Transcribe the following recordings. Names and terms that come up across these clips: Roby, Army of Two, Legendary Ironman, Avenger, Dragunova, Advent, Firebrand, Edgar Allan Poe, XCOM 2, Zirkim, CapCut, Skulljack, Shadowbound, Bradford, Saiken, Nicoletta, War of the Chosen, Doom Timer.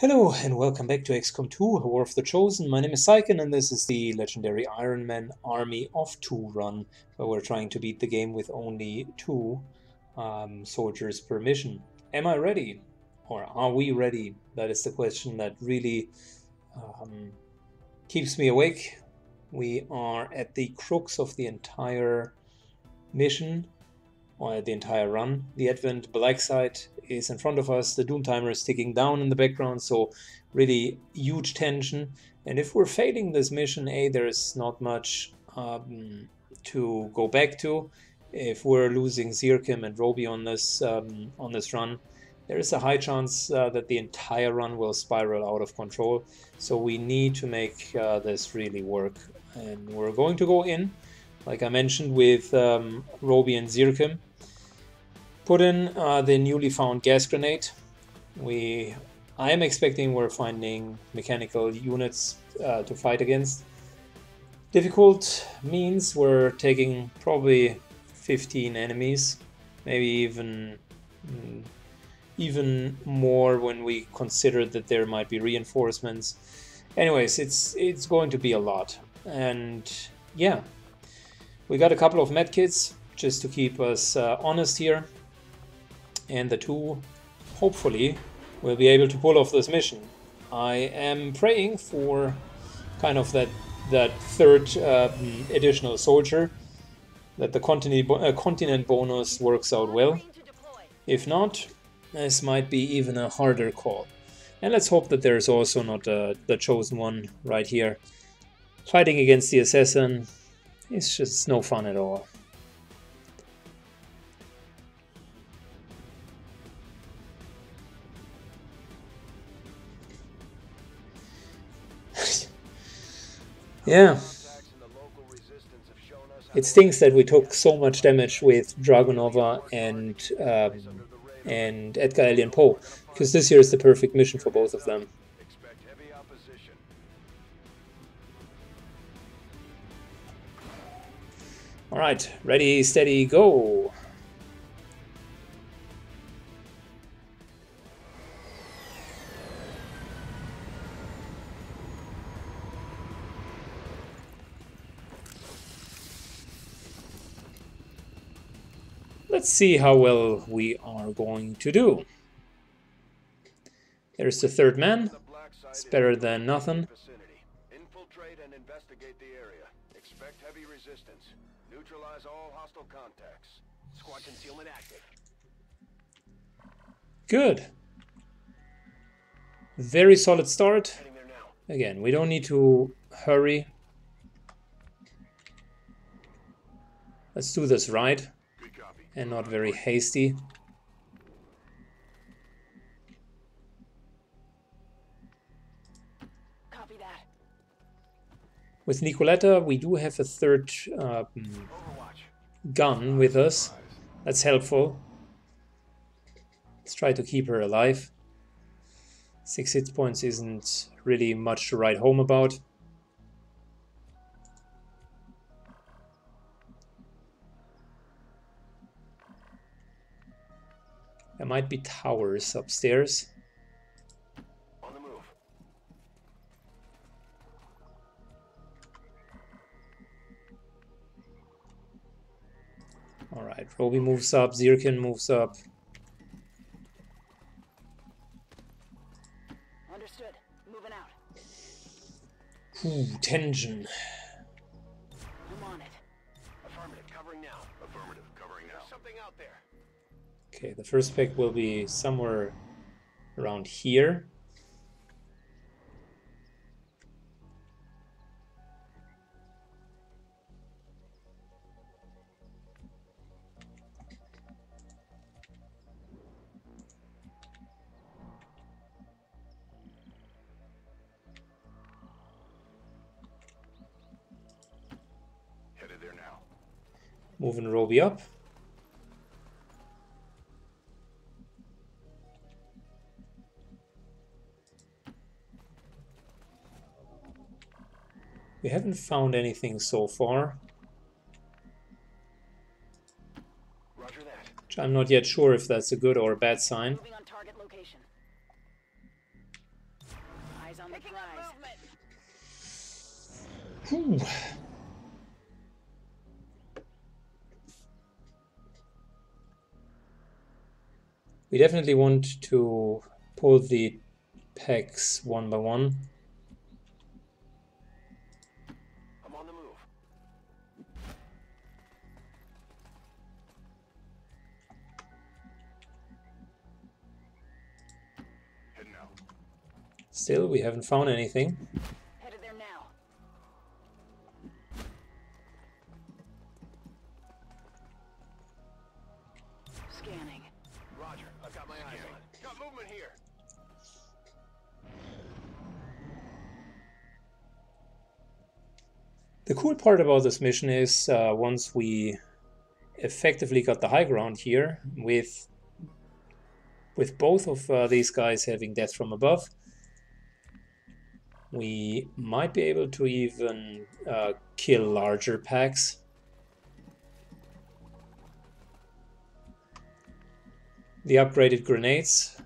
Hello and welcome back to XCOM 2, War of the Chosen. My name is Saiken and this is the legendary Iron Man Army of Two run, where we're trying to beat the game with only two soldiers per mission. Am I ready? Or are we ready? That is the question that really keeps me awake. We are at the crux of the entire mission, or the entire run. The Advent black site is in front of us, the Doom Timer is ticking down in the background, so really huge tension. And if we're failing this mission, there's not much to go back to. If we're losing Zirkim and Roby on this run, there is a high chance that the entire run will spiral out of control. So we need to make this really work. And we're going to go in, like I mentioned, with Roby and Zirkim. Put in the newly found gas grenade. I am expecting we're finding mechanical units to fight against. Difficult means we're taking probably 15 enemies, maybe even more when we consider that there might be reinforcements. Anyways, it's going to be a lot, and yeah, we got a couple of medkits just to keep us honest here. And the two, hopefully, will be able to pull off this mission. I am praying for kind of that third additional soldier, that the continent bonus works out well. If not, this might be even a harder call. And let's hope that there's also not the chosen one right here. Fighting against the assassin is just no fun at all. Yeah, it stinks that we took so much damage with Dragunova and Edgar Allan Poe, because this here is the perfect mission for both of them. All right, ready, steady, go. Let's see how well we are going to do. There's the third man. It's better than nothing. Infiltrate and investigate the area. Expect heavy resistance. Neutralize all hostile contacts. Squad concealment active. Good. Very solid start. Again, we don't need to hurry. Let's do this right. And not very hasty. Copy that. With Nicoletta, we do have a third gun with us. That's helpful. Let's try to keep her alive. 6 hit points isn't really much to write home about. There might be towers upstairs. On the move. All right, Roby moves up, Zirkin moves up. Understood. Moving out. Ooh, tension. I'm on it. Affirmative, covering now. Affirmative, covering now. There's something out there. Okay, the first pick will be somewhere around here. Headed there now. Moving Roby up. We haven't found anything so far. Roger that. Which I'm not yet sure if that's a good or a bad sign. Moving on target location. Eyes on the prize. We definitely want to pull the pegs one by one. I'm on the move. Heading out. Still, we haven't found anything. Headed there now. Scanning. Roger, I've got my eyes on it. Got movement here. The cool part about this mission is once we effectively got the high ground here, with both of these guys having death from above, we might be able to even kill larger packs. The upgraded grenades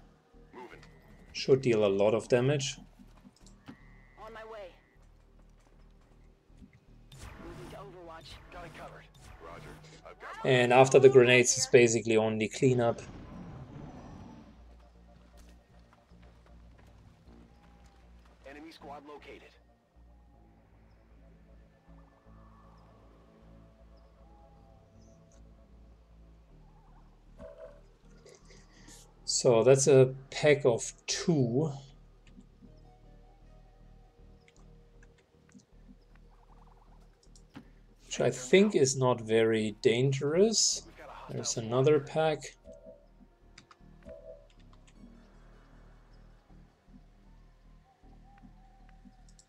should deal a lot of damage. And after the grenades, it's basically only cleanup. Enemy squad located. So that's a pack of 2. Which I think is not very dangerous. There's another pack.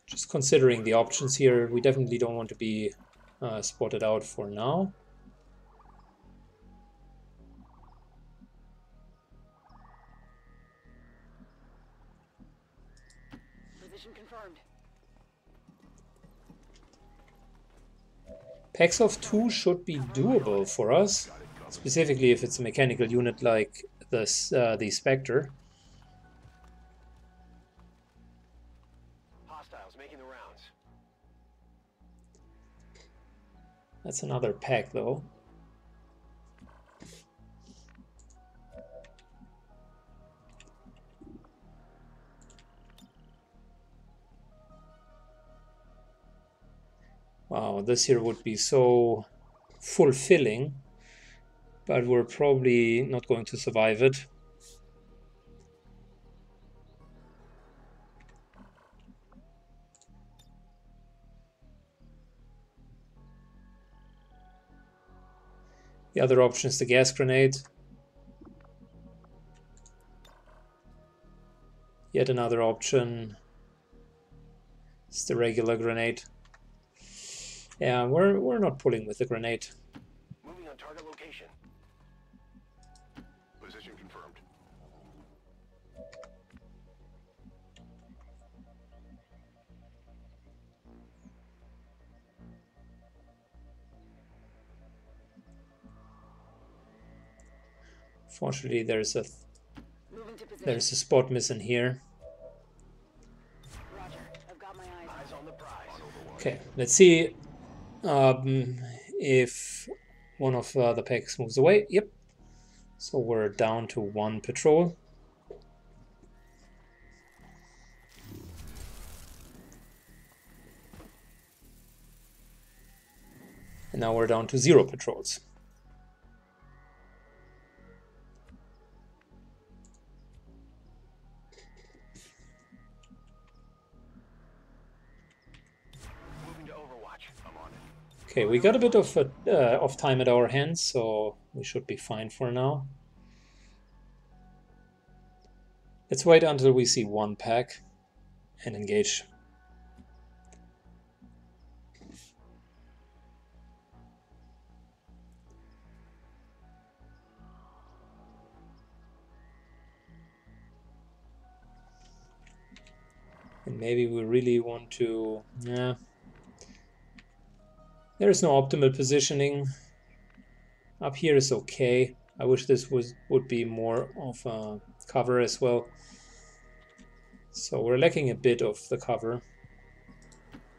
Just considering the options here, we definitely don't want to be spotted out for now. Position confirmed. Packs of 2 should be doable for us, specifically if it's a mechanical unit like this, the Spectre. Hostiles making the rounds. That's another pack, though. Wow, this here would be so fulfilling, but we're probably not going to survive it. The other option is the gas grenade. Yet another option is the regular grenade. Yeah, we're not pulling with the grenade. Moving on target location. Position confirmed. Fortunately, there's a spot missing here. Roger, I've got my eyes on the prize. Okay, let's see. If one of the packs moves away, yep. So we're down to one patrol. And now we're down to 0 patrols. Okay, we got a bit of time at our hands, so we should be fine for now. Let's wait until we see one pack and engage. And maybe we really want to... yeah. There is no optimal positioning. Up here is okay. I wish this would be more of a cover as well. So we're lacking a bit of the cover.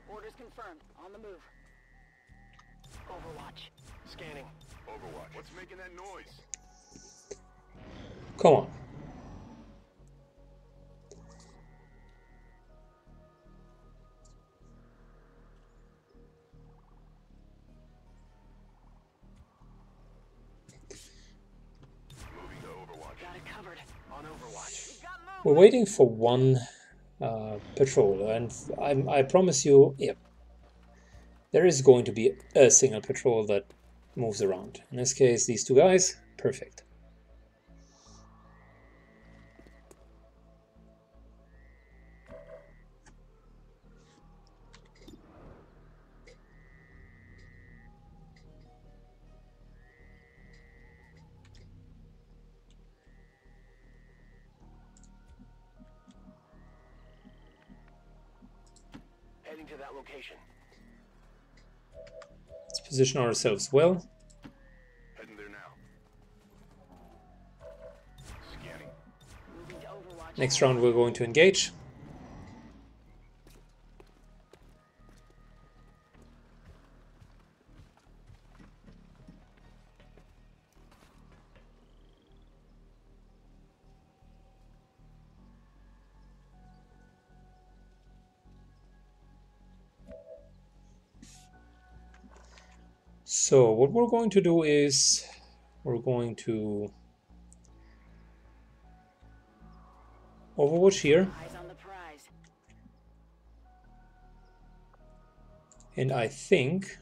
Orders confirmed. On the move. Overwatch. Scanning. Overwatch. What's making that noise? Come on. We're waiting for one patroller, and I promise you, yep, there is going to be a single patrol that moves around. In this case, these two guys, perfect. Let's position ourselves well. Heading there now. Scanning. Next round we're going to engage. So what we're going to do is we're going to overwatch here, and I think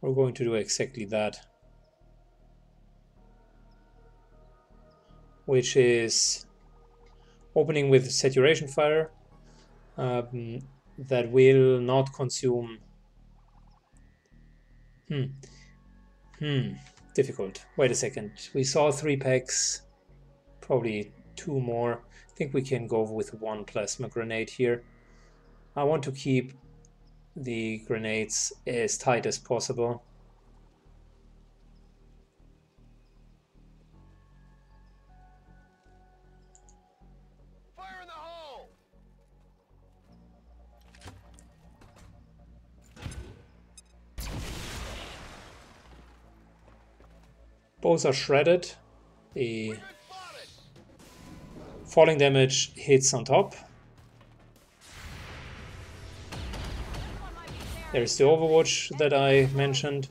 we're going to do exactly that, which is opening with saturation fire. That will not consume. Difficult. Wait a second. We saw 3 packs, probably 2 more. I think we can go with 1 plasma grenade here. I want to keep the grenades as tight as possible. Both are shredded. The falling damage hits on top. There's the overwatch that I mentioned.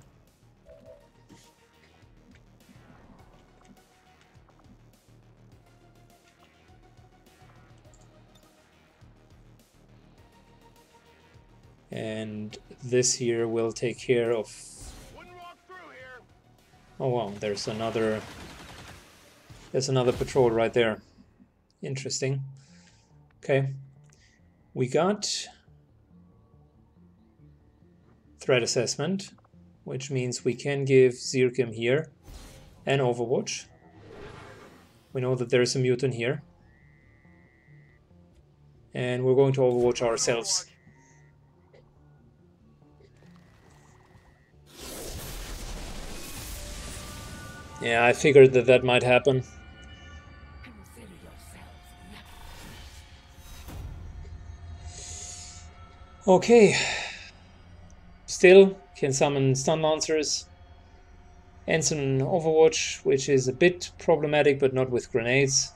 And this here will take care of. Oh wow, there's another patrol right there. Interesting. Okay. We got threat assessment, which means we can give Zirkim here an overwatch. We know that there's a mutant here. And we're going to overwatch ourselves. Yeah, I figured that that might happen. Okay. Still can summon stun lancers. Ensign Overwatch, which is a bit problematic, but not with grenades.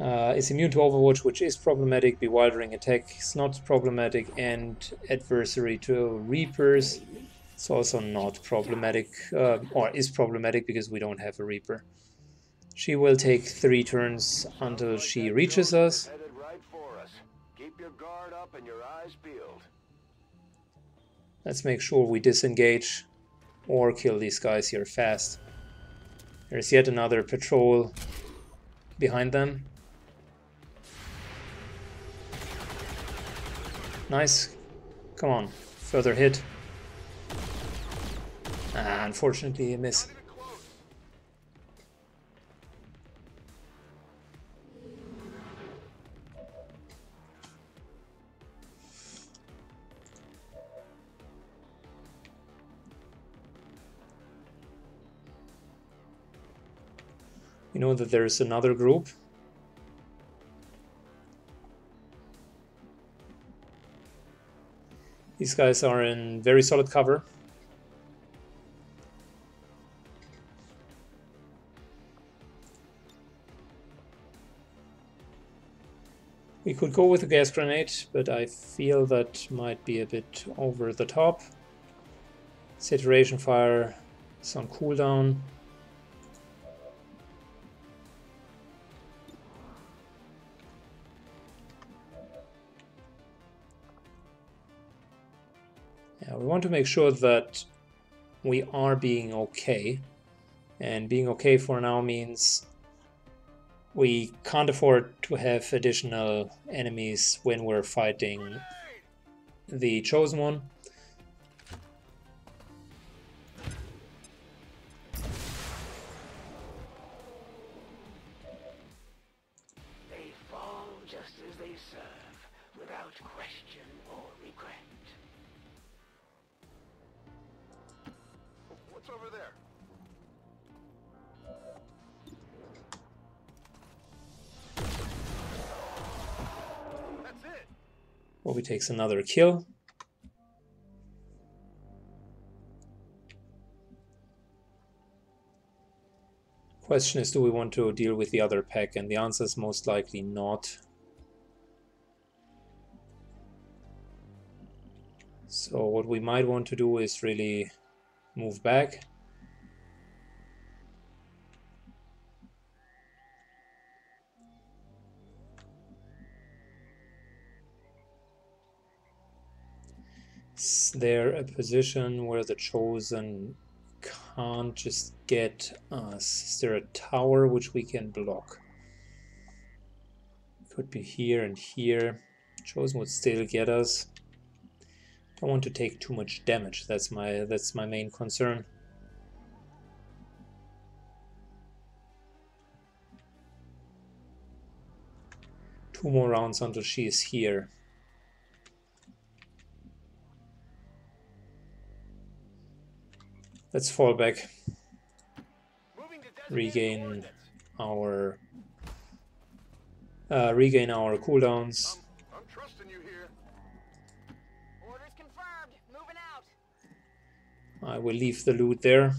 It's immune to Overwatch, which is problematic. Bewildering attack is not problematic. And adversary to Reapers. It's also not problematic, or is problematic because we don't have a Reaper. She will take 3 turns until she reaches us. Let's make sure we disengage or kill these guys here fast. There's yet another patrol behind them. Nice. Come on, further hit. Unfortunately, a miss. You know that there is another group. These guys are in very solid cover. We could go with a gas grenade, but I feel that might be a bit over the top. Saturation fire is on cooldown. Yeah, we want to make sure that we are being okay. And being okay for now means we can't afford to have additional enemies when we're fighting the Chosen One. They fall just as they serve, without question or regret. What's over there? Roby takes another kill. Question is, do we want to deal with the other pack? And the answer is most likely not. So what we might want to do is really move back. Is there a position where the Chosen can't just get us? Is there a tower which we can block? Could be here and here. Chosen would still get us. Don't want to take too much damage. That's my main concern. Two more rounds until she is here. Let's fall back, regain our cooldowns. I'm trusting you here. Orders confirmed. Moving out. I will leave the loot there.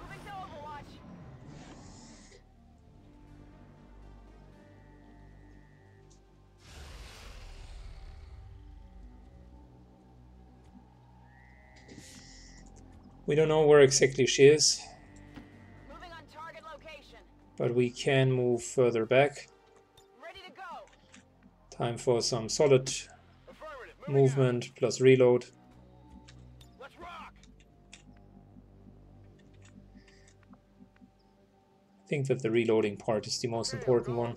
Moving to Overwatch. We don't know where exactly she is, moving on target location, but we can move further back. Ready to go. Time for some solid movement out. Plus reload. Let's rock. I think that the reloading part is the most important one.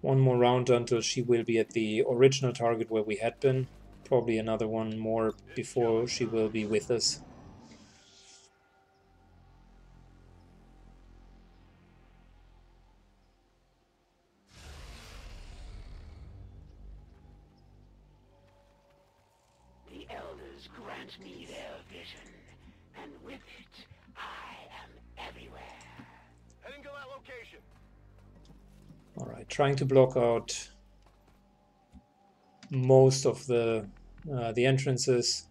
One more round until she will be at the original target where we had been. Probably another one more before she will be with us. Alright, trying to block out most of the entrances.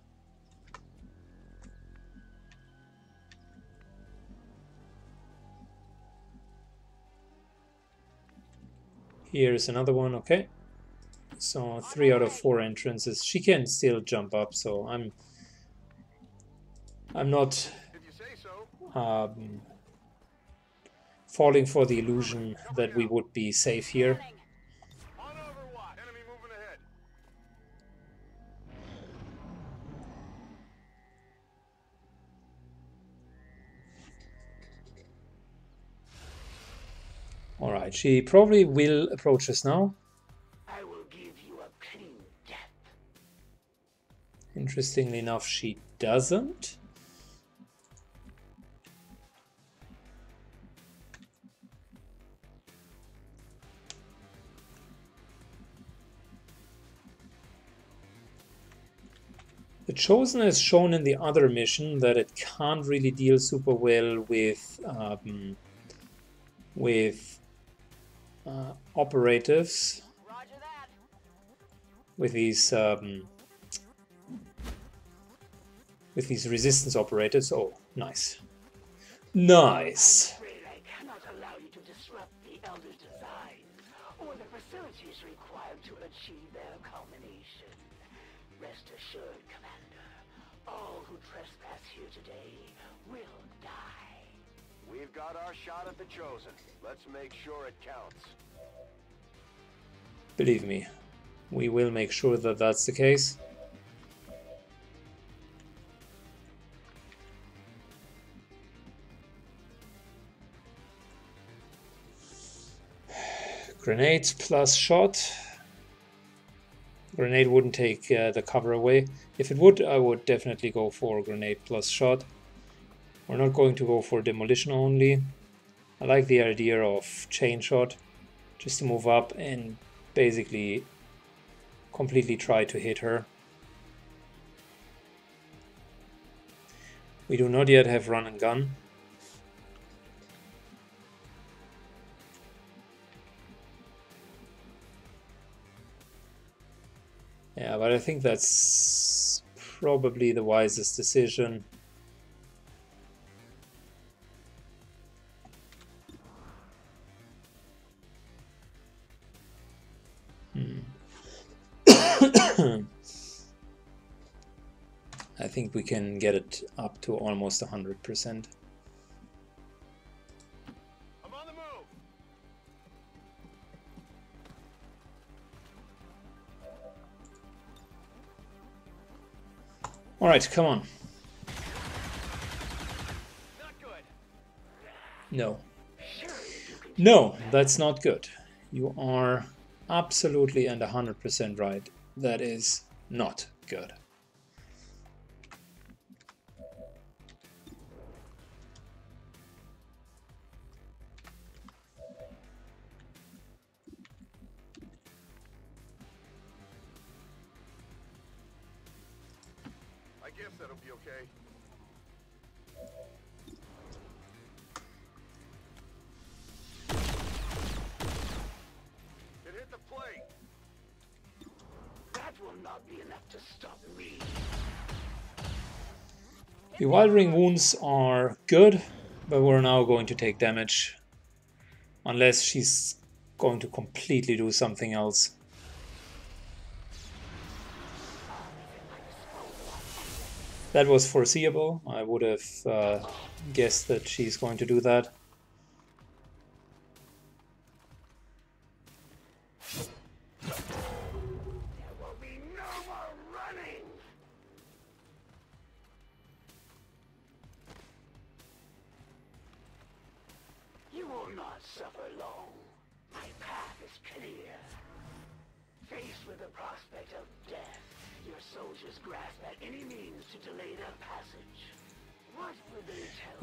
Here's another one, okay. So 3 out of 4 entrances. She can still jump up, so I'm not falling for the illusion that we would be safe here. Alright, she probably will approach us now. I will give you a clean death. Interestingly enough, she doesn't. The The Chosen is shown in the other mission that it can't really deal super well with operatives, with these resistance operatives. Oh, nice, nice. We've got our shot at the Chosen. Let's make sure it counts. Believe me, we will make sure that that's the case. Grenades plus shot. Grenade wouldn't take the cover away. If it would, I would definitely go for grenade plus shot. We're not going to go for demolition only. I like the idea of chain shot, just to move up and basically completely try to hit her. We do not yet have run and gun. Yeah, but I think that's probably the wisest decision. I think we can get it up to almost 100%. I'm on the move. All right, come on. Not good. No. No, that's not good. You are absolutely and 100% right. That is not good. Bewildering wounds are good, but we're now going to take damage unless she's going to completely do something else. That was foreseeable. I would have guessed that she's going to do that.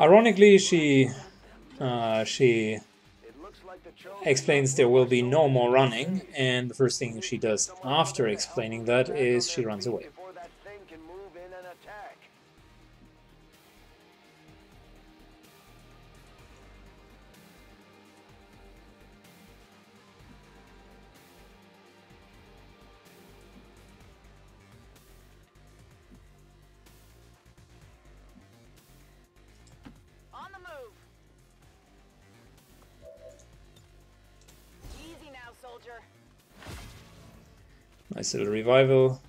Ironically, she explains there will be no more running, and the first thing she does after explaining that is she runs away. Nice little revival.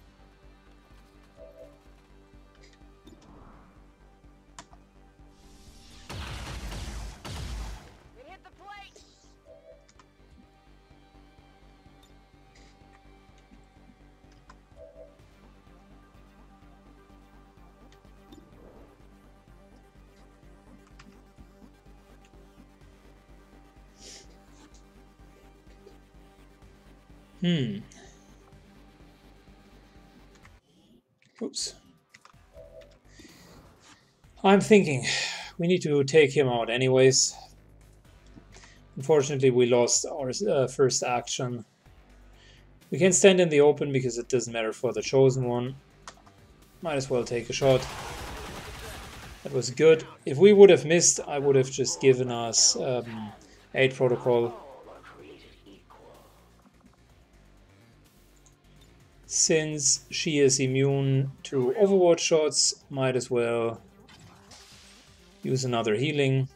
It hit the plate. Oops. I'm thinking we need to take him out anyways. Unfortunately, we lost our first action. We can stand in the open because it doesn't matter for the Chosen One. Might as well take a shot. That was good. If we would have missed, I would have just given us 8 protocol. Since she is immune to overwatch shots, might as well use another healing.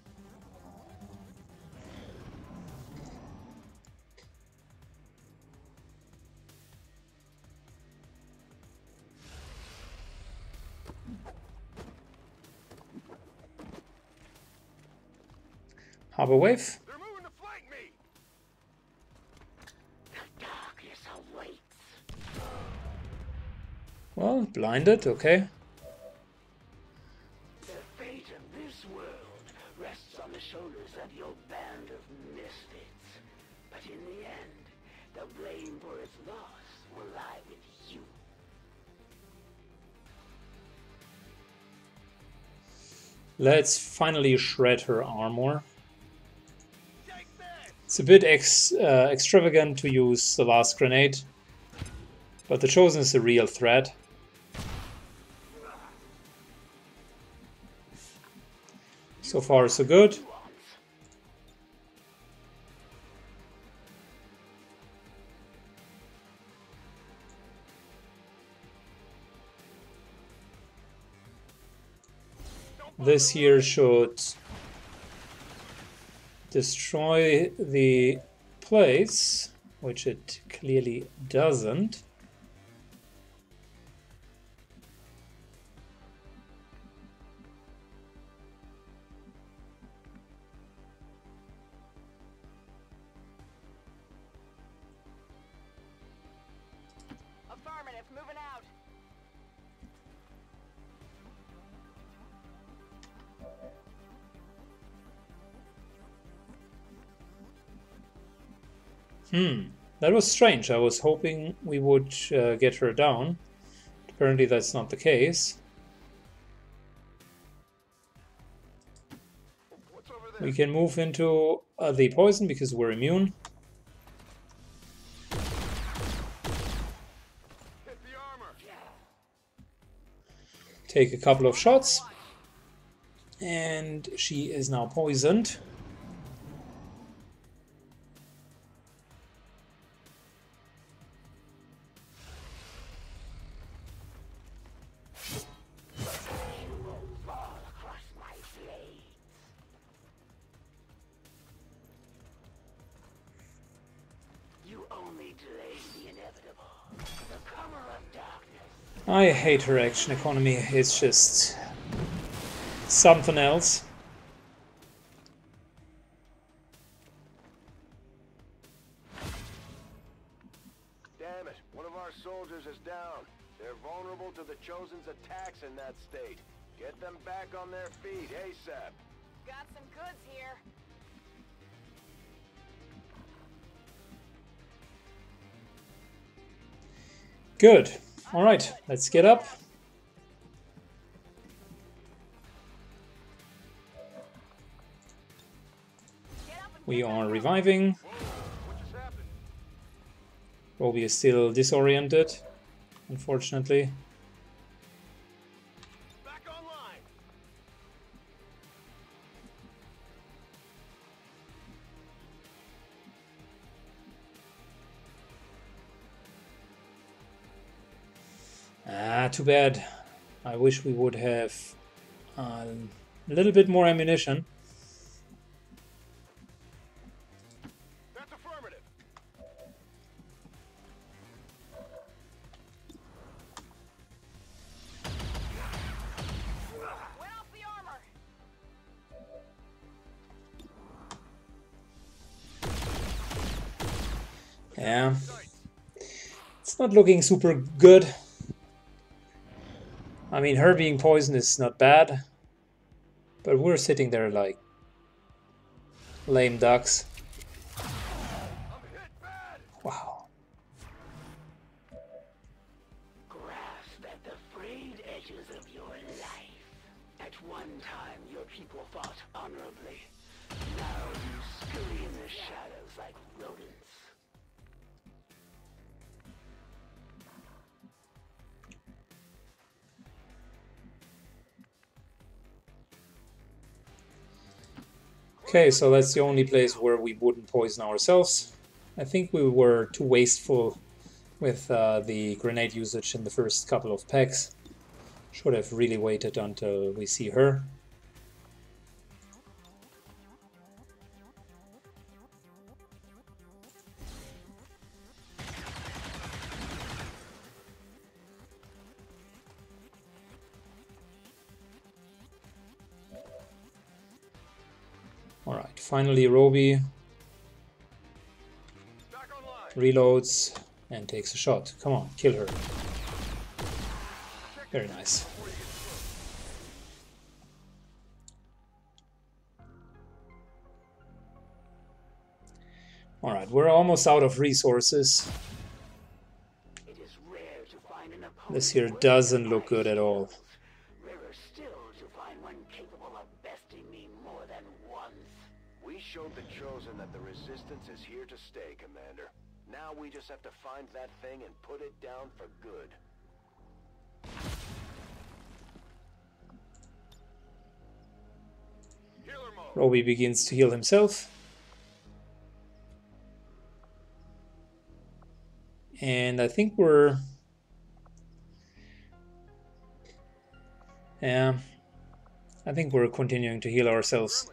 Harbor wave. They're moving to flank me. The darkness awaits. Well, blinded, okay. The fate of this world rests on the shoulders of your band of misfits. But in the end, the blame for its loss will lie with you. Let's finally shred her armor. It's a bit extravagant to use the last grenade, but the Chosen is a real threat. So far so good. This here should destroy the place, which it clearly doesn't. Affirmative, moving out. That was strange. I was hoping we would get her down. Apparently that's not the case. What's over there? We can move into the poison because we're immune. Hit the armor. Take a couple of shots. And she is now poisoned. I hate her action economy, it's just something else. Damn it, one of our soldiers is down. They're vulnerable to the Chosen's attacks in that state. Get them back on their feet ASAP. Got some goods here. Good. All right, let's get up. We are reviving. Roby is still disoriented, unfortunately. Too bad. I wish we would have a little bit more ammunition. That's affirmative. Went off the armor. Yeah. It's not looking super good. I mean, her being poisoned is not bad, but we're sitting there like lame ducks. Wow. Grasp at the frayed edges of your life. At one time, your people fought honorably. Now you scurry in the shadows like rodents. Okay, so that's the only place where we wouldn't poison ourselves. I think we were too wasteful with the grenade usage in the first couple of packs. Should have really waited until we see her. Alright, finally Roby reloads and takes a shot. Come on, kill her. Very nice. Alright, we're almost out of resources. This here doesn't look good at all. We just have to find that thing and put it down for good. Roby begins to heal himself. And I think we're... yeah. I think we're continuing to heal ourselves.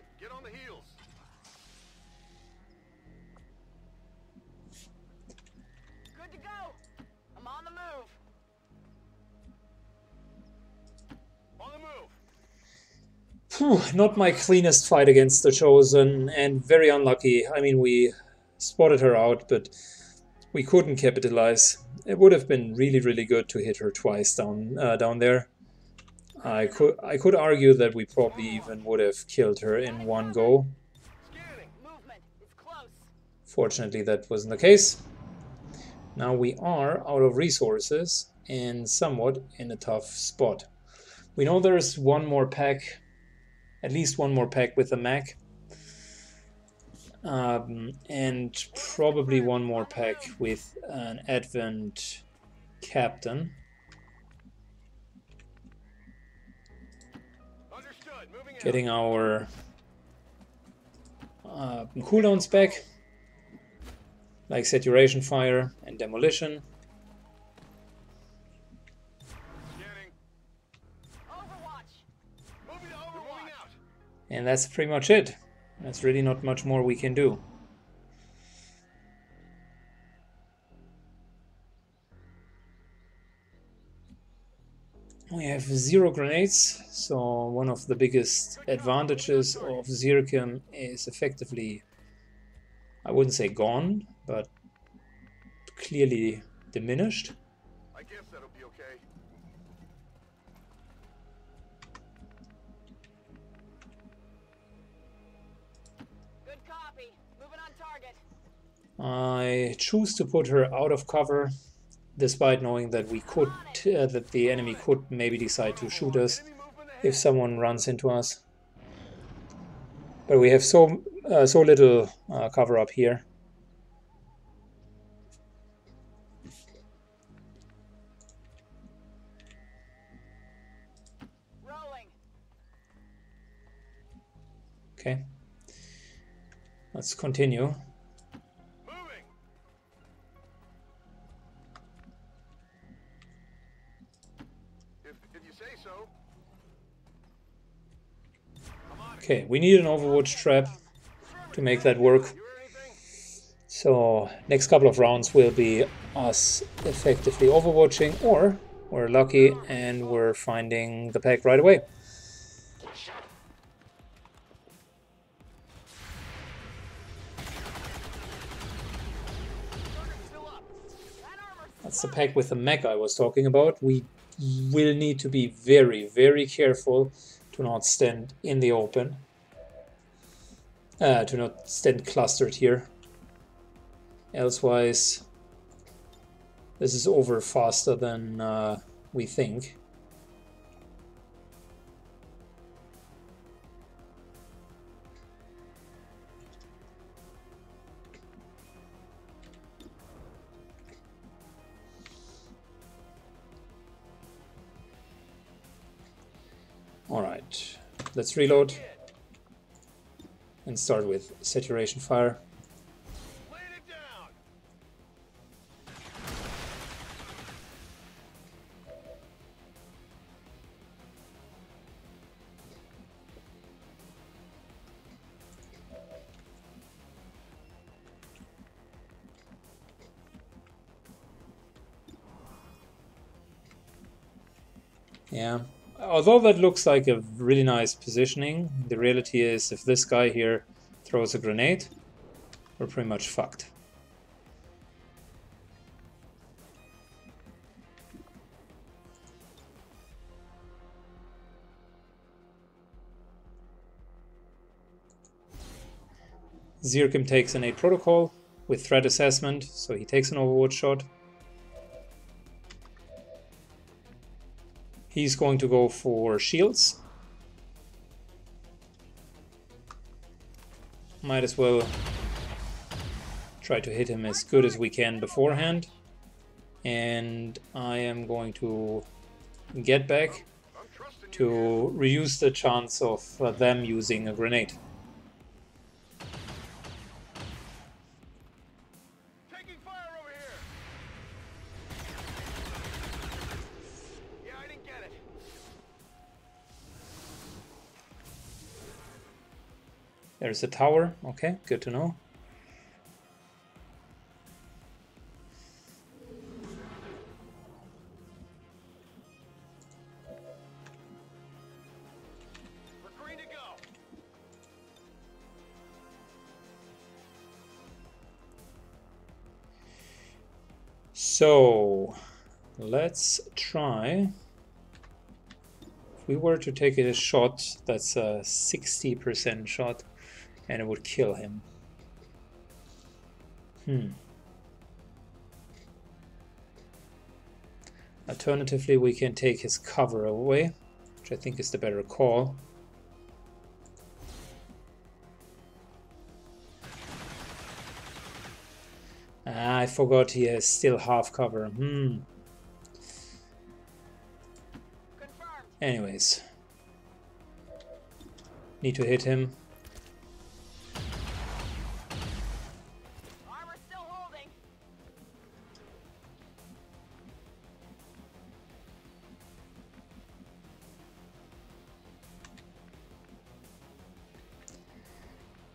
Not my cleanest fight against the Chosen, and very unlucky. I mean, we spotted her out, but we couldn't capitalize. It would have been really, really good to hit her twice down there. I could argue that we probably even would have killed her in one go. Fortunately, that wasn't the case. Now we are out of resources and somewhat in a tough spot. We know there's one more pack. At least one more pack with a Mac, and probably one more pack with an Advent Captain. Getting our cooldowns back, like Saturation Fire and Demolition. And that's pretty much it. That's really not much more we can do. We have 0 grenades, so one of the biggest advantages of Zirkim is effectively, I wouldn't say gone, but clearly diminished. I guess that'll be okay. I choose to put her out of cover, despite knowing that we could, that the enemy could maybe decide to shoot us if someone runs into us. But we have so little cover up here. Okay, let's continue. Okay, we need an Overwatch trap to make that work. So next couple of rounds will be us effectively overwatching, or we're lucky and we're finding the pack right away. That's the pack with the mech I was talking about. We will need to be very, very careful to not stand in the open, to not stand clustered here. Elsewise, this is over faster than we think. All right, let's reload. and start with saturation fire. Yeah, although that looks like a really nice positioning, the reality is if this guy here throws a grenade, we're pretty much fucked. Zirkim takes an 8 protocol with threat assessment, so he takes an overwatch shot. He's going to go for shields. Might as well try to hit him as good as we can beforehand. And I am going to get back to reduce the chance of them using a grenade. There's a tower, okay, good to know. We're green to go. So let's try. If we were to take a shot, that's a 60% shot. And it would kill him. Alternatively, we can take his cover away, which I think is the better call. Ah, I forgot he has still half cover. Anyways, need to hit him.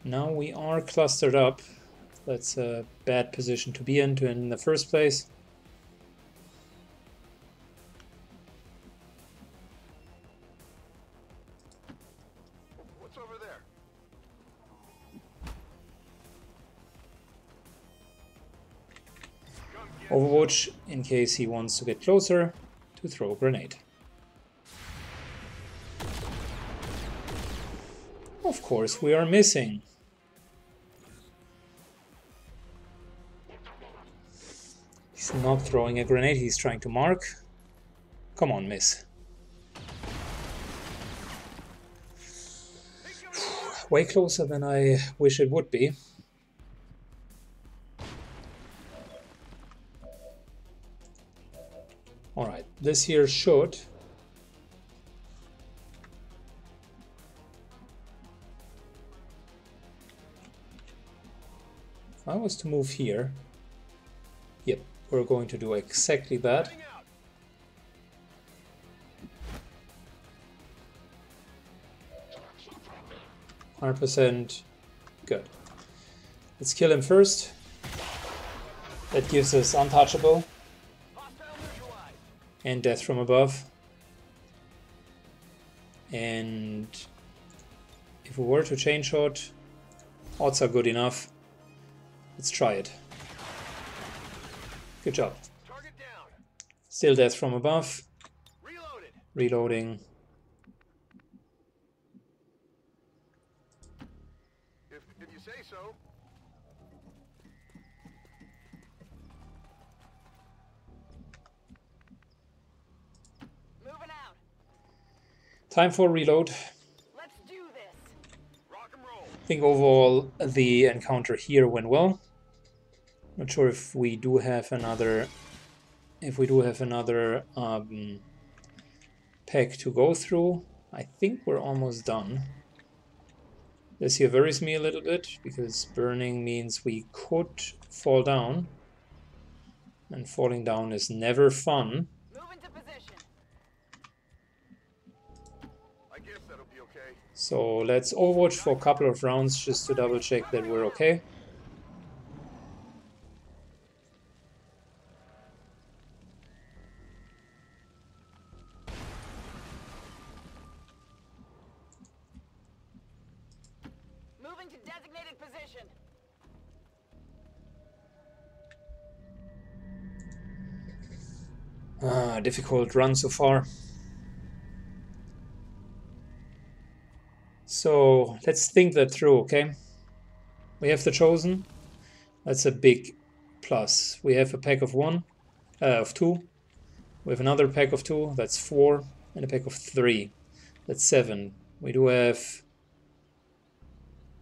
Now we are clustered up. That's a bad position to be in the first place. What's over there? Overwatch, in case he wants to get closer, to throw a grenade. Of course, we are missing. He's not throwing a grenade, he's trying to mark. Come on, miss. Way closer than I wish it would be. Alright, this here should... If I was to move here... Yep, we're going to do exactly that. %, good. Let's kill him first. That gives us untouchable and death from above. And if we were to chain shot, odds are good enough. Let's try it. Good job. Target down. Still death from above. Reloaded. Reloading. If you say so. Moving out. Time for reload. Let's do this. Rock and roll. I think overall the encounter here went well. Not sure if we do have another pack to go through. I think we're almost done. This here worries me a little bit, because burning means we could fall down. And falling down is never fun. Move into position. I guess that'll be okay. So let's overwatch for a couple of rounds just to double check that we're okay. Difficult run so far. So let's think that through, okay? We have the Chosen. That's a big plus. We have a pack of two. We have another pack of two. That's four. And a pack of three. That's seven. We do have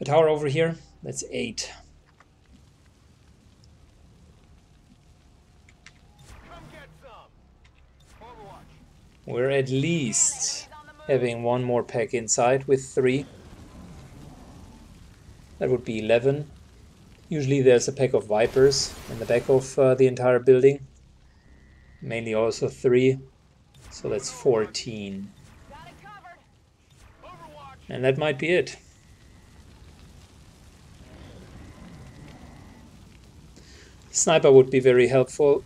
a tower over here. That's eight. We're at least having one more pack inside with three. That would be 11. Usually there's a pack of Vipers in the back of the entire building. Mainly also three. So that's 14. And that might be it. Sniper would be very helpful.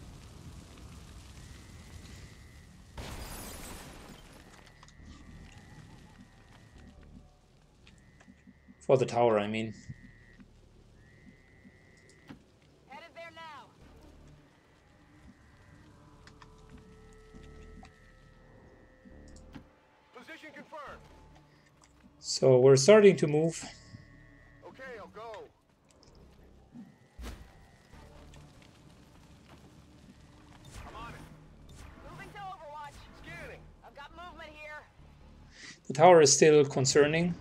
For the tower, I mean. Headed there now. Position confirmed. So we're starting to move. Okay, I'll go. I'm on it. Moving to Overwatch. Scanning. I've got movement here. The tower is still concerning.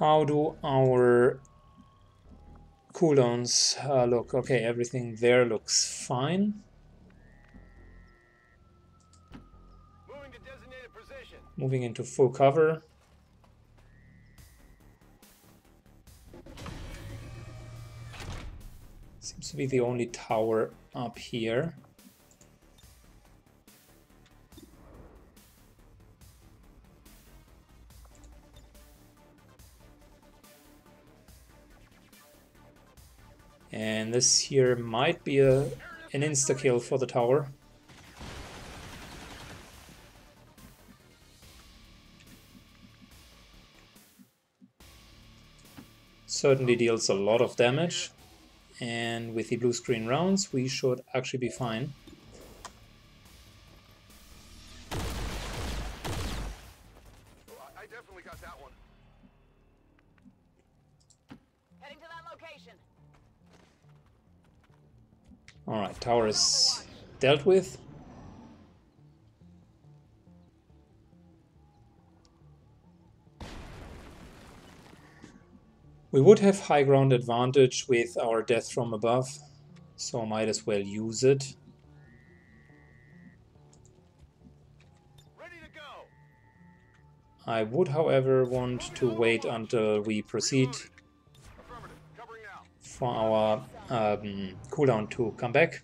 How do our cooldowns look? Okay, everything there looks fine. Moving to designated position. Moving into full cover. Seems to be the only tower up here. And this here might be an insta-kill for the tower. Certainly deals a lot of damage. And with the blue screen rounds, we should actually be fine. Alright, tower is dealt with. We would have high ground advantage with our death from above, so might as well use it. Ready to go. I would, however, want to wait until we proceed for our cooldown to come back.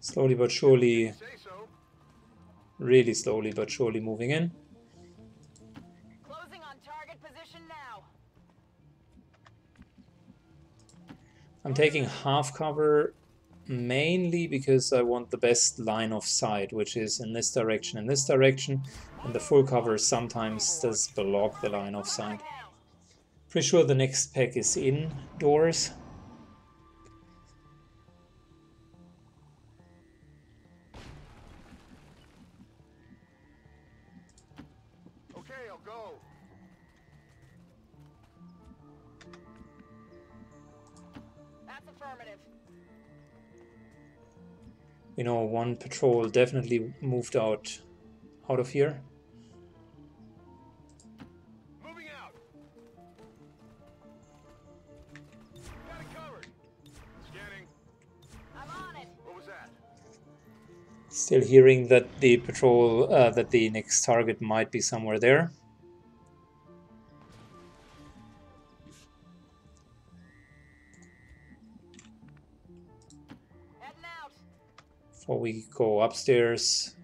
Slowly but surely, really slowly but surely moving in. Closing on target position now. I'm taking half cover mainly because I want the best line of sight, which is in this direction, and the full cover sometimes does block the line of sight. Pretty sure the next pack is indoors. Okay, I'll go. That's affirmative. You know, one patrol definitely moved out of here. Moving out. Still hearing that the patrol, that the next target might be somewhere there. Before we go upstairs,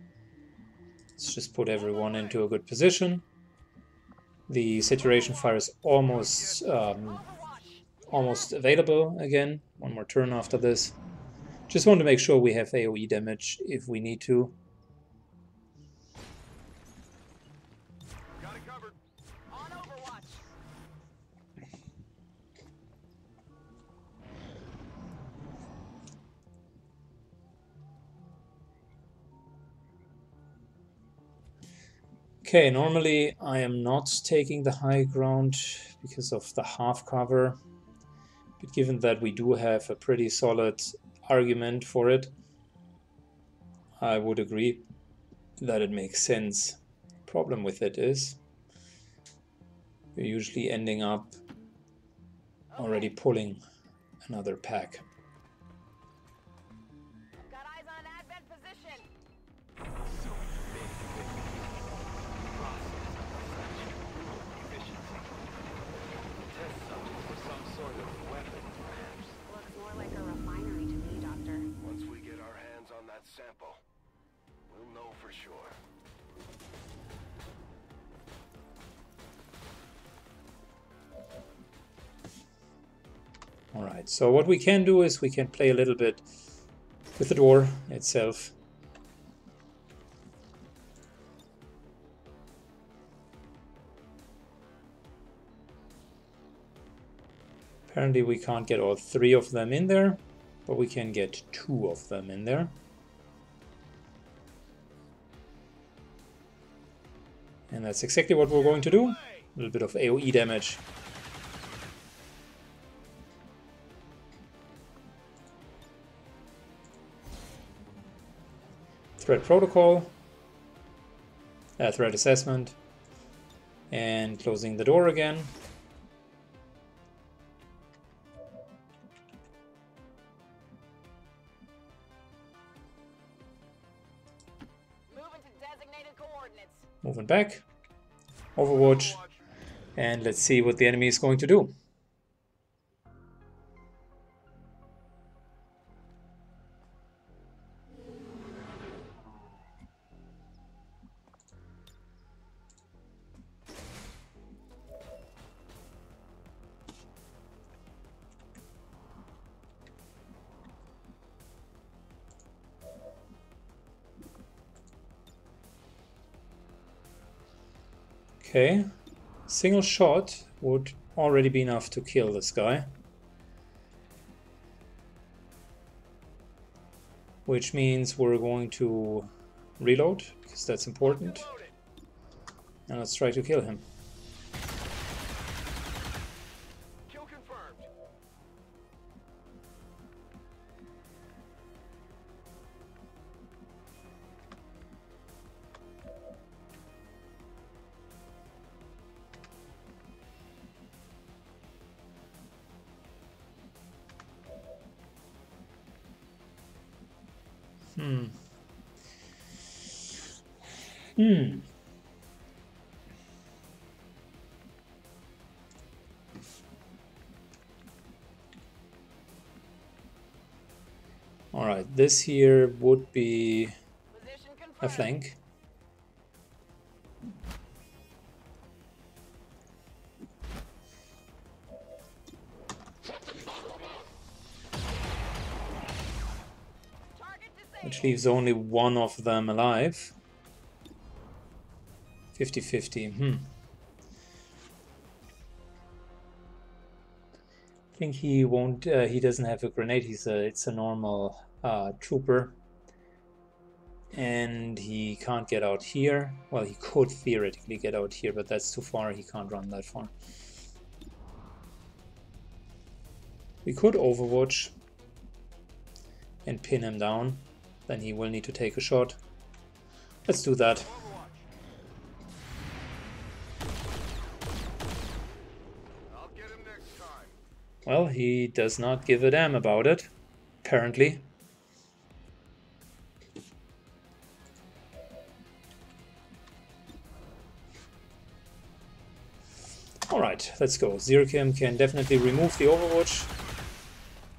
let's just put everyone into a good position. The saturation fire is almost available again. One more turn after this. Just want to make sure we have AoE damage if we need to. Got it covered. On Overwatch. Okay, normally I am not taking the high ground because of the half cover, but given that we do have a pretty solid argument for it, I would agree that it makes sense. Problem with it is you're usually ending up already pulling another pack. Got eyes on Advent position. Looks more like a refinery to me, Doctor. Once we get our hands on that sample, we'll know for sure. All right, so what we can do is we can play a little bit with the door itself. Apparently we can't get all three of them in there, but we can get two of them in there. And that's exactly what we're going to do. A little bit of AoE damage. Threat protocol. Threat assessment. And closing the door again. Moving back, Overwatch, and let's see what the enemy is going to do. Okay, single shot would already be enough to kill this guy, which means we're going to reload, because that's important, and let's try to kill him. Kill confirmed. All right, this here would be a flank. Which leaves only one of them alive. 50-50, I think he won't, he doesn't have a grenade, it's a normal trooper. And he can't get out here. Well, he could theoretically get out here, but that's too far, he can't run that far. We could Overwatch and pin him down, then he will need to take a shot. Let's do that. Well, he does not give a damn about it, apparently. Right, let's go. Zirkim can definitely remove the Overwatch.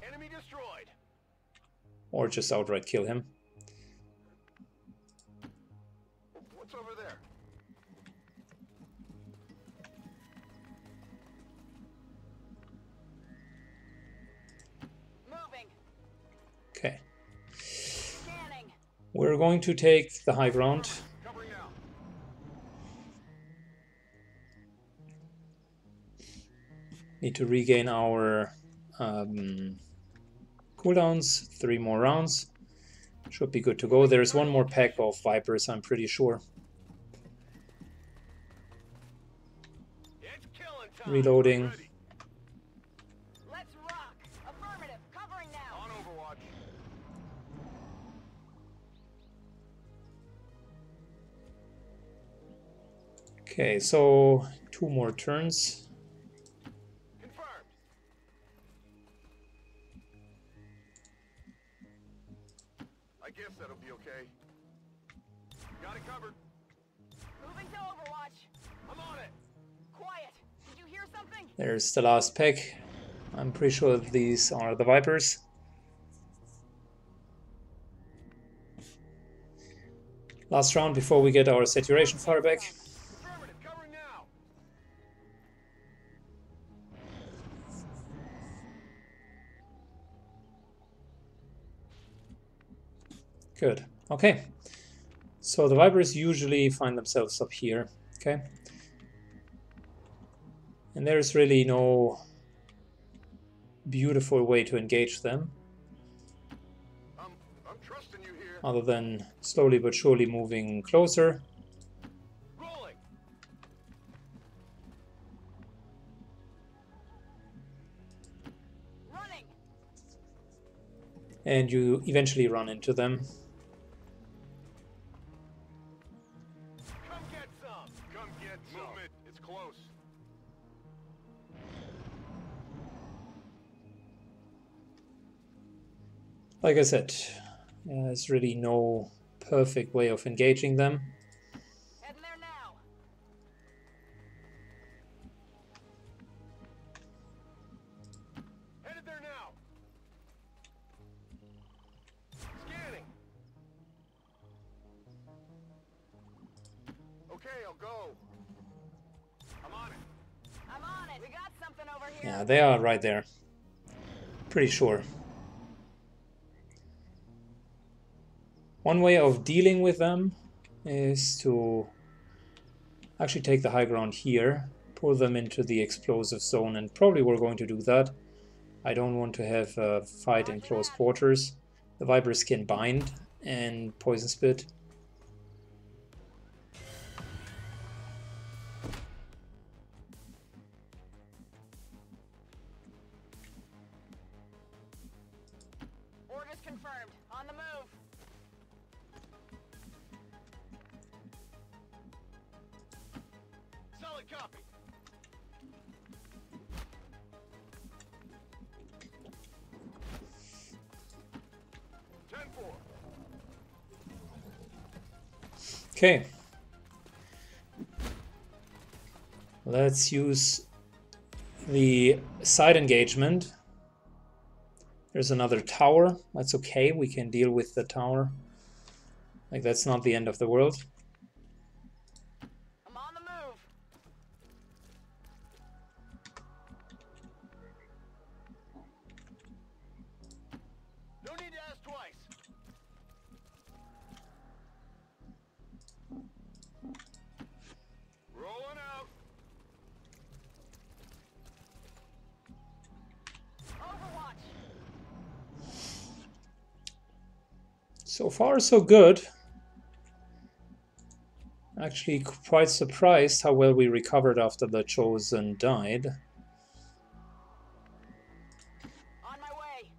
Enemy destroyed. Or just outright kill him. What's over there? Moving. Okay. Scanning. We're going to take the high ground. Need to regain our cooldowns, 3 more rounds. Should be good to go. There's one more pack of Vipers, I'm pretty sure. Reloading. Let's rock. Affirmative. Covering now. On Overwatch. Okay, so 2 more turns. There's the last pick. I'm pretty sure these are the Vipers. Last round before we get our saturation fire back. Good. Okay. So the Vipers usually find themselves up here. Okay. And there's really no beautiful way to engage them, I'm trusting you here. Other than slowly but surely moving closer. Rolling. Running. And you eventually run into them. Like I said, there's really no perfect way of engaging them. Heading there now. Headed there now. Scanning. Okay, I'll go. I'm on it. I'm on it. We got something over here. Yeah, they are right there. Pretty sure. One way of dealing with them is to actually take the high ground here, pull them into the explosive zone, and probably we're going to do that. I don't want to have a fight in close quarters. The Vipers can bind and poison spit. Okay, let's use the side engagement. There's another tower. That's okay, we can deal with the tower. Like, that's not the end of the world. I'm on the move. No need to ask twice. So far, so good. Actually, quite surprised how well we recovered after the Chosen died. On my way.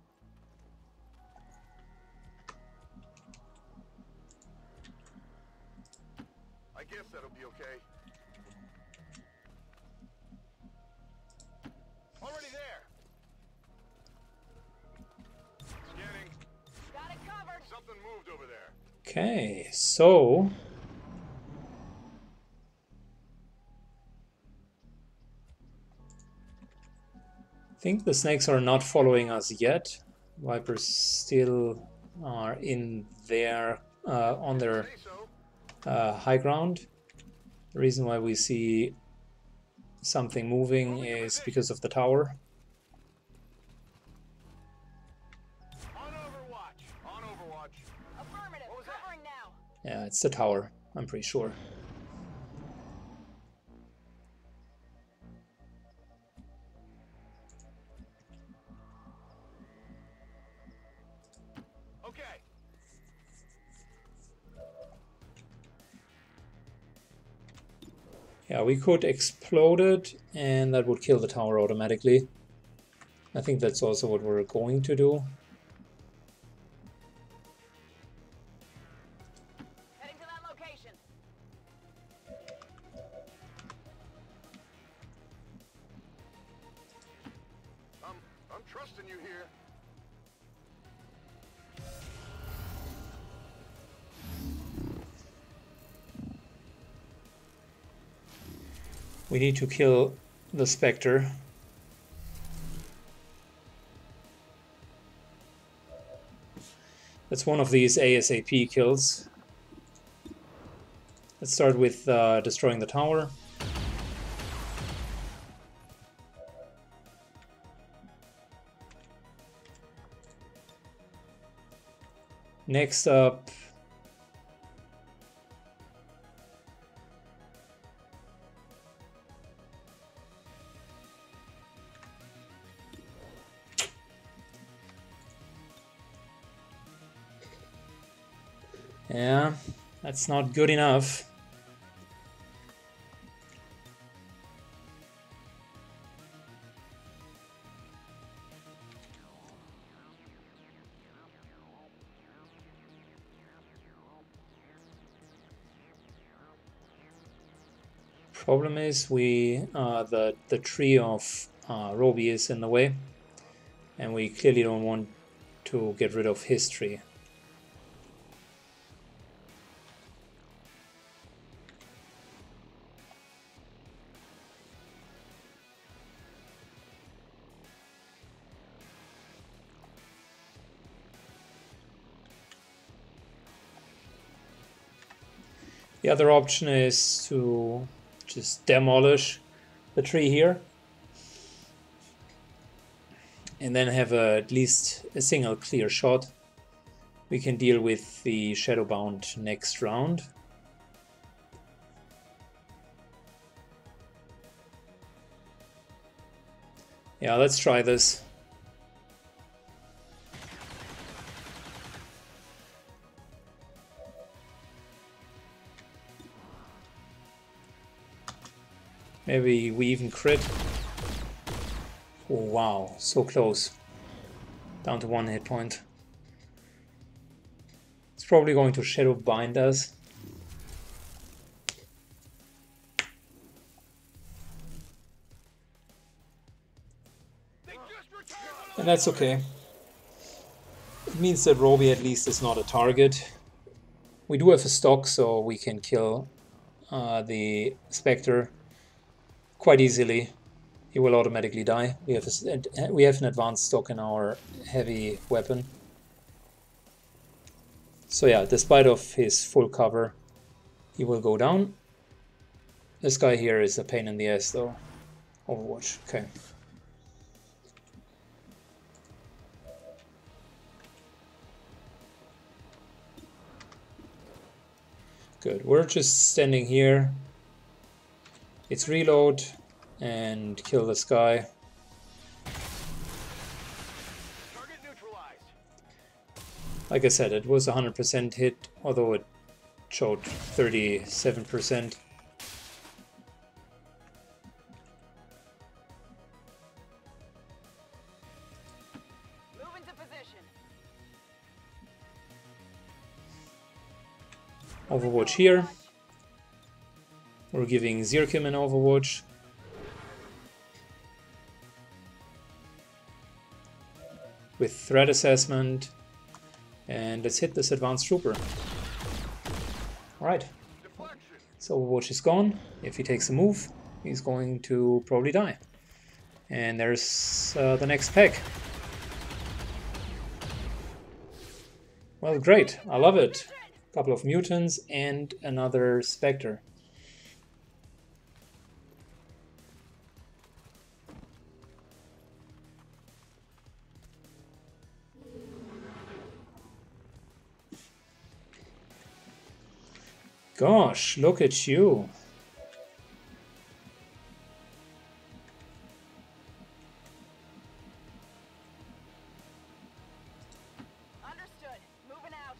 I guess that'll be okay. Okay, so I think the snakes are not following us yet. Vipers still are in their on their high ground. The reason why we see something moving is because of the tower. Yeah, it's the tower, I'm pretty sure. Yeah, we could explode it, and that would kill the tower automatically. I think that's also what we're going to do. Heading to that location. I'm trusting you here. We need to kill the Spectre. That's one of these ASAP kills. Let's start with destroying the tower. Next up, yeah, that's not good enough. Problem is, we the tree of Roby is in the way, and we clearly don't want to get rid of his tree. The other option is to just demolish the tree here and then have at least a single clear shot. We can deal with the Shadowbound next round. Yeah, let's try this. Maybe we even crit. Oh, wow, so close. Down to 1 hit point. It's probably going to shadow bind us. And that's okay. It means that Roby at least is not a target. We do have a stock, so we can kill the Spectre quite easily. He will automatically die. We have an advanced stock in our heavy weapon. So yeah, despite of his full cover, he will go down. This guy here is a pain in the ass though. Overwatch, okay. Good, we're just standing here. It's reload and kill this guy. Target neutralized. Like I said, it was 100% hit, although it showed 37%. Move into position. Overwatch here. We're giving Zirkim an overwatch. With threat assessment. And let's hit this advanced trooper. Alright. So overwatch is gone. If he takes a move, he's going to probably die. And there's the next pack. Well, great. I love it. A couple of mutants and another specter. Gosh, look at you. Understood. Moving out.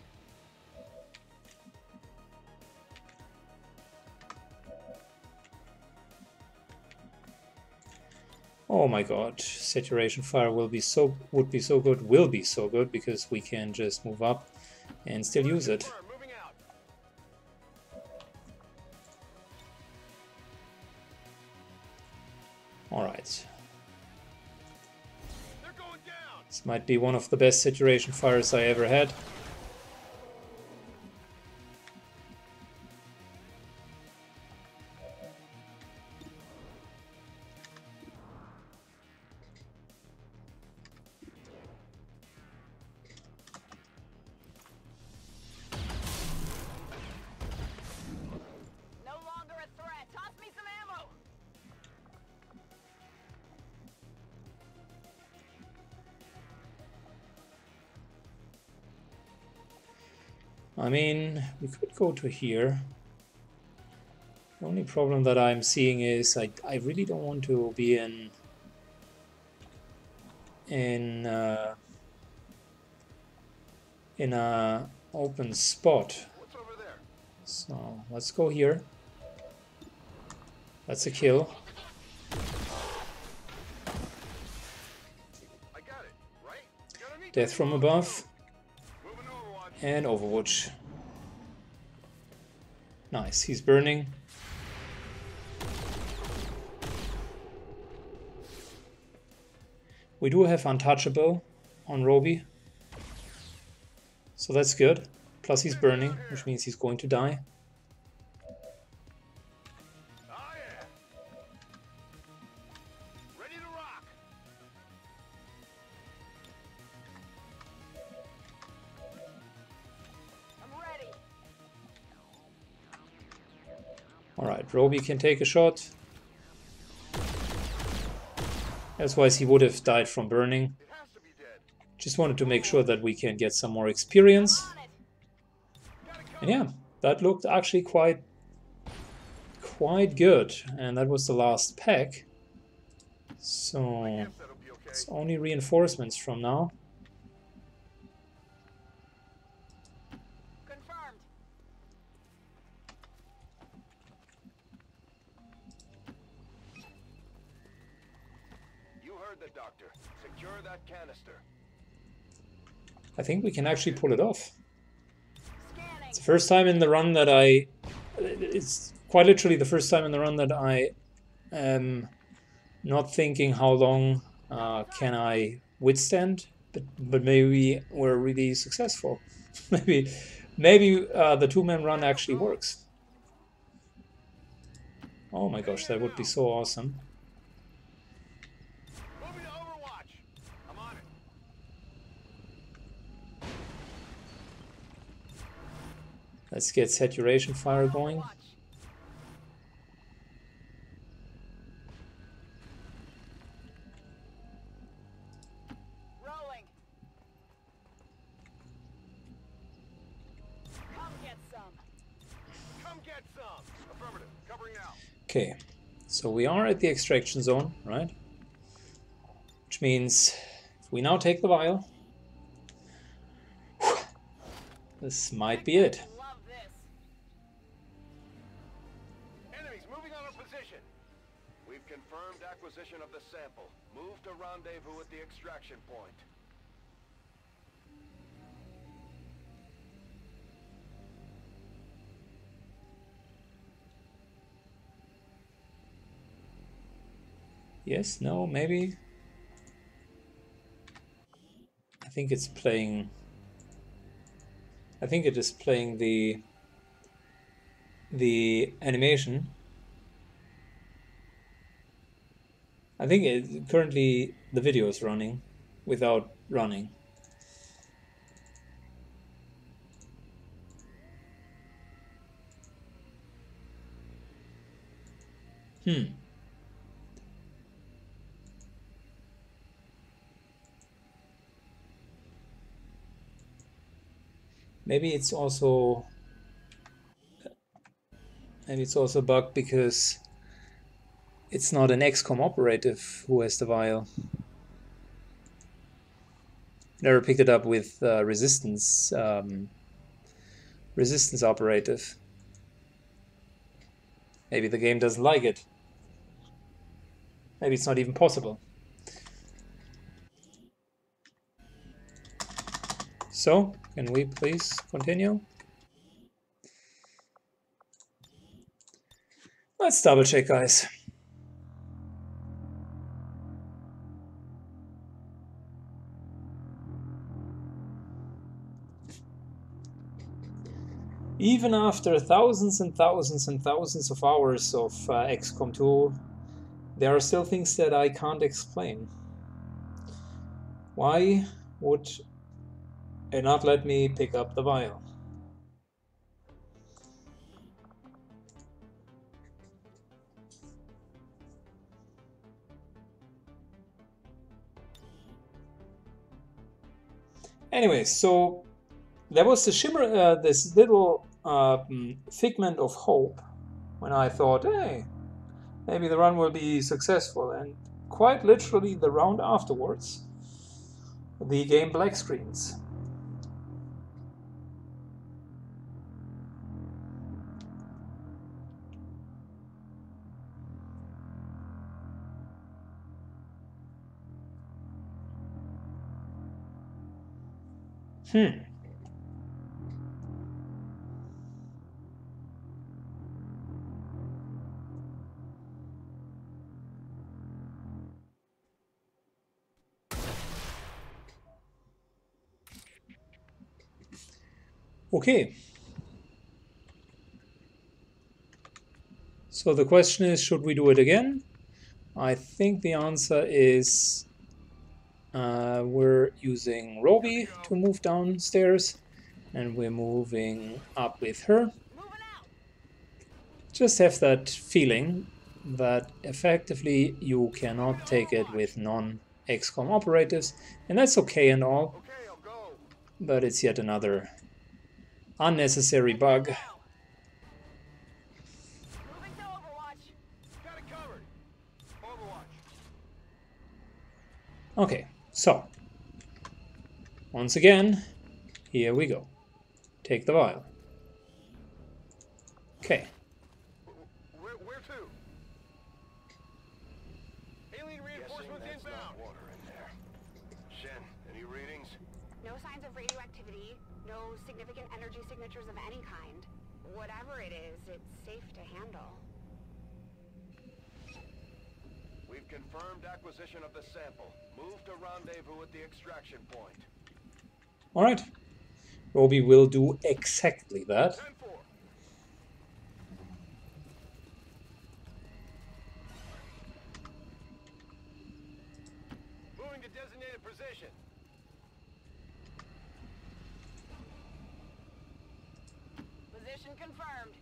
Oh my god, saturation fire would be so good because we can just move up and still use it. Alright. This might be one of the best saturation fires I ever had. I mean, we could go to here. The only problem that I'm seeing is I really don't want to be in a open spot. What's over there? So let's go here. That's a kill. I got it, right? Death from above. And Overwatch. Nice, he's burning. We do have untouchable on Roby, so that's good. Plus he's burning, which means he's going to die. Alright, Roby can take a shot. Otherwise he would have died from burning. Just wanted to make sure that we can get some more experience. And yeah, that looked actually quite good. And that was the last pack. So it's only reinforcements from now. I think we can actually pull it off. It's the first time in the run that it's quite literally the first time in the run that I am not thinking how long can I withstand, but maybe we're really successful. maybe the two-man run actually works. Oh my gosh, that would be so awesome. Let's get saturation fire going. Rolling. Come get some. Come get some. Affirmative. Covering now. Okay, so we are at the extraction zone, right? Which means if we now take the vial, this might be it. Of the sample. Move to rendezvous at the extraction point. Yes, no, maybe. I think it's playing. I think it is playing the animation. I think currently the video is running without running. Maybe it's also bugged because it's not an XCOM operative who has the vial. Never picked it up with resistance operative. Maybe the game doesn't like it. Maybe it's not even possible. So, can we please continue? Let's double check, guys. Even after thousands and thousands and thousands of hours of XCOM 2, there are still things that I can't explain. Why would it not let me pick up the vial? Anyway, so there was the shimmer, this little figment of hope when I thought, hey, maybe the run will be successful, and quite literally the round afterwards the game black screens. Okay, so the question is, should we do it again? I think the answer is we're using Roby to move downstairs, and we're moving up with her. Just have that feeling that effectively you cannot take it with non-XCOM operatives, and that's okay and all, but it's yet another unnecessary bug. Moving to Overwatch. Got it covered. Overwatch. Okay, so once again, here we go. Take the vial. Okay. Where to? Alien reinforcements inbound. Water in there. Shen, any readings? No signs of radioactivity. No significant energy signatures of any kind. Whatever it is, it's safe to handle. We've confirmed acquisition of the sample. Move to rendezvous at the extraction point. All right. Roby will do exactly that. Moving to designated position. Confirmed.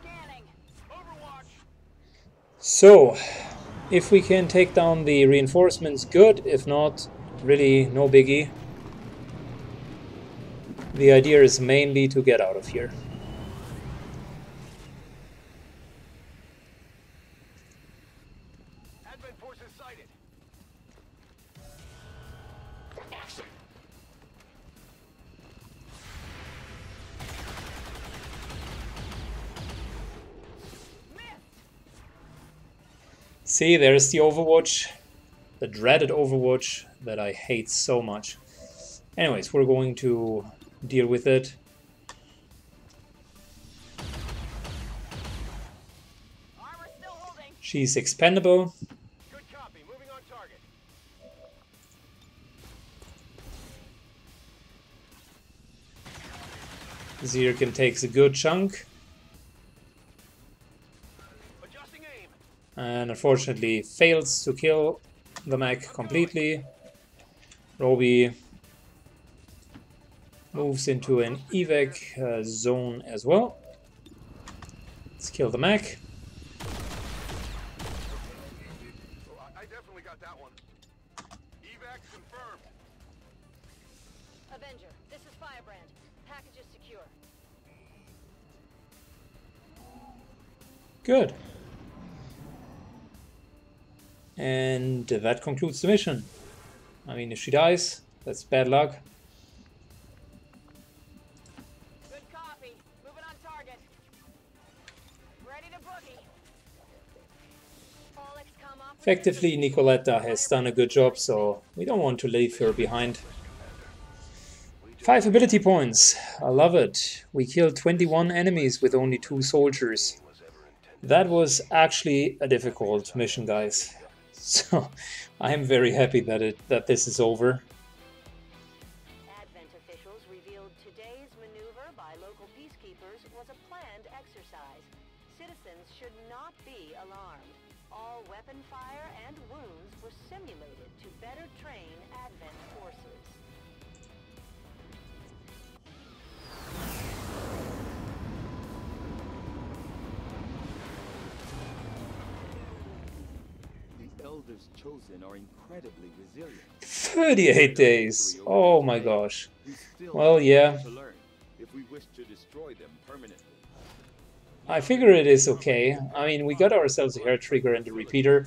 Scanning. Overwatch. So, if we can take down the reinforcements, good. If not, really no biggie. The idea is mainly to get out of here. Advent forces sighted. Action. See, there's the Overwatch, the dreaded Overwatch that I hate so much. Anyways, we're going to deal with it. Armor still holding. She's expendable. Good copy. Moving on target. Zirkim takes a good chunk. and unfortunately fails to kill the mech completely. Roby moves into an evac zone as well. Let's kill the mech. I definitely got that one. Evac confirmed. Avenger, this is Firebrand. Package is secure. Good. And that concludes the mission. I mean, if she dies, that's bad luck. Good copy. Moving on target. Ready to boogie. Effectively, Nicoletta has done a good job, so we don't want to leave her behind. 5 ability points. I love it. We killed 21 enemies with only 2 soldiers. That was actually a difficult mission, guys. So, I am very happy that this is over. Advent officials revealed today's maneuver by local peacekeepers was a planned exercise. Citizens should not be alarmed. All weapon fire and wounds were simulated to better train Advent forces. Chosen are incredibly resilient. 38 days. Oh my gosh. Well, yeah. I figure it is okay. I mean, we got ourselves a hair trigger and a repeater.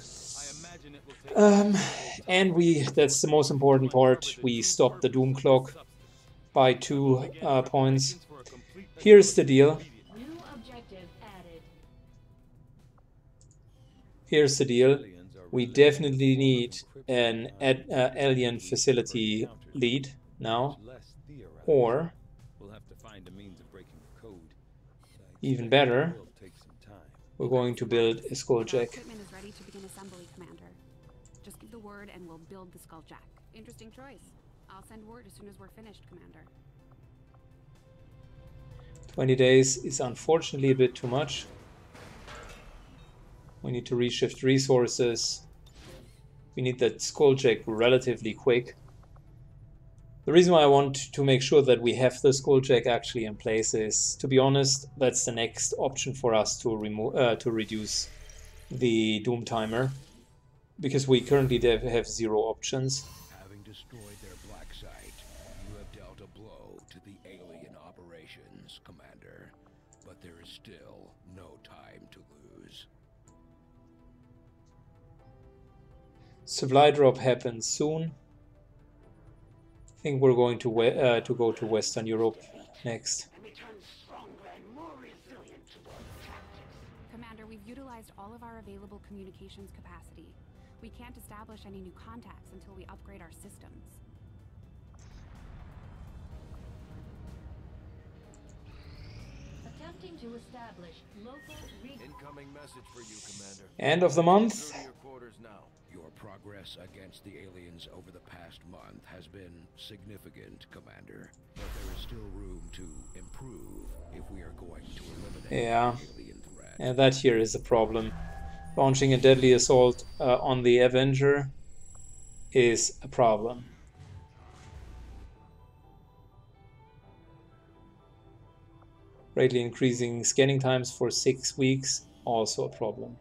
And that's the most important part. We stopped the doom clock by 2 points. Here's the deal. Here's the deal. We definitely need an alien facility lead now, or even better, we're going to build a skulljack. Just give the word and we'll build the skulljack. Interesting choice. I'll send word as soon as we're finished, Commander. 20 days is unfortunately a bit too much. We need to reshift resources. We need that skulljack relatively quick. The reason why I want to make sure that we have the skulljack actually in place is, to be honest, that's the next option for us to reduce the doom timer, because we currently have 0 options. Having destroyed their black site, you have dealt a blow to the alien operations, Commander. But there is still no time to lose. Supply drop happens soon. I think we're going to go to Western Europe next. Commander, we've utilized all of our available communications capacity. We can't establish any new contacts until we upgrade our systems. Attempting to establish local incoming message for you, Commander. End of the month. Your progress against the aliens over the past month has been significant, Commander. But there is still room to improve if we are going to eliminate the alien threat. Yeah, that here is a problem. Launching a deadly assault on the Avenger is a problem. Greatly increasing scanning times for 6 weeks, also a problem.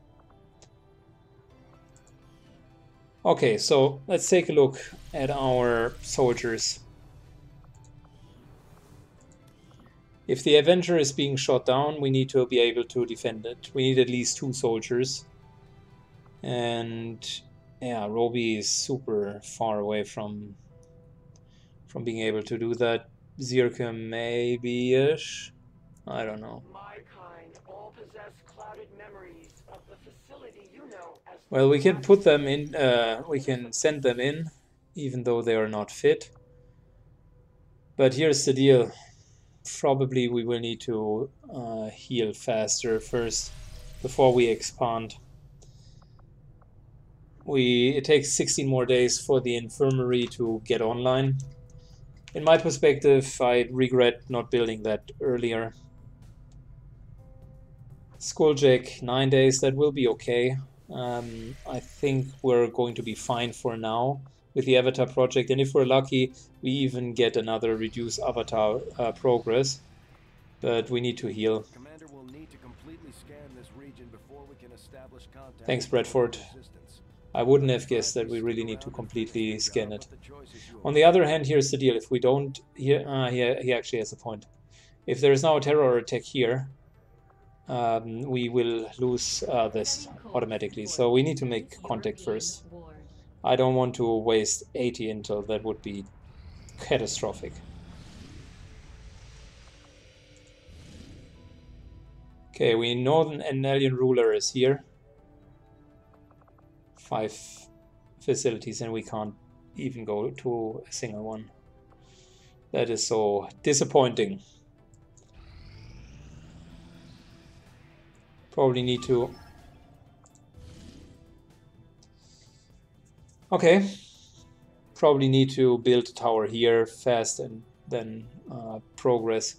Okay, so let's take a look at our soldiers. If the Avenger is being shot down, we need to be able to defend it. We need at least 2 soldiers. And yeah, Roby is super far away from being able to do that. Zirkim maybe-ish? I don't know. My kind all possess clouded memories of the facility you know as. Well, we can put them in, we can send them in, even though they are not fit. But here's the deal. Probably we will need to heal faster first, before we expand. It takes 16 more days for the infirmary to get online. In my perspective, I regret not building that earlier. Skulljack, 9 days, that will be okay. I think we're going to be fine for now with the avatar project, and if we're lucky we even get another reduce avatar progress, but we need to heal. Commander will need to completely scan this region before we can establish contact. Thanks, Bradford. I wouldn't have guessed that we really need to completely scan it. On the other hand, here's the deal. If we don't... he actually has a point. If there is now a terror attack here, we will lose this automatically. So we need to make contact first. I don't want to waste 80 intel. That would be catastrophic. Okay, we know an alien ruler is here. 5 facilities, and we can't even go to a single one. That is so disappointing. Probably need to... Okay. Probably need to build a tower here fast and then progress.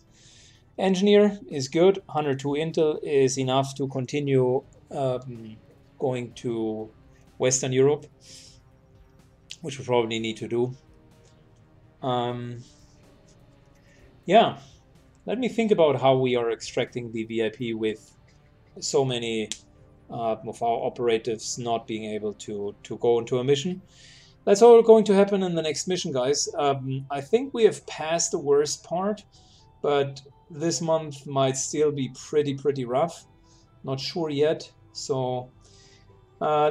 Engineer is good. 102 intel is enough to continue going to Western Europe, which we probably need to do. Yeah, let me think about how we are extracting the VIP with so many of our operatives not being able to go into a mission. That's all going to happen in the next mission, guys. I think we have passed the worst part, but this month might still be pretty rough. Not sure yet, so...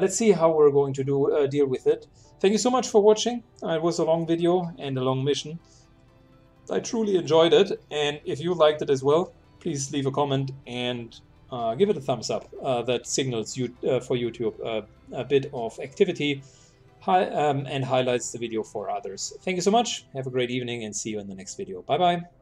let's see how we're going to do deal with it. Thank you so much for watching. It was a long video and a long mission. I truly enjoyed it, and if you liked it as well, please leave a comment and give it a thumbs up. That signals you for YouTube a bit of activity and highlights the video for others. Thank you so much. Have a great evening and see you in the next video. Bye-bye.